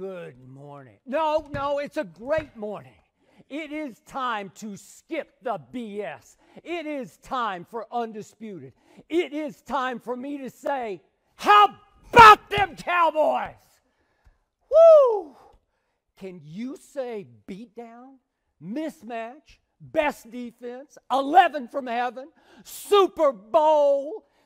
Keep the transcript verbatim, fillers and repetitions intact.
good morning. No, no, it's a great morning. It is time to skip the B S. It is time for Undisputed. It is time for me to say, how about them Cowboys? Woo! Can you say beatdown, mismatch, best defense, eleven from heaven, Super Bowl,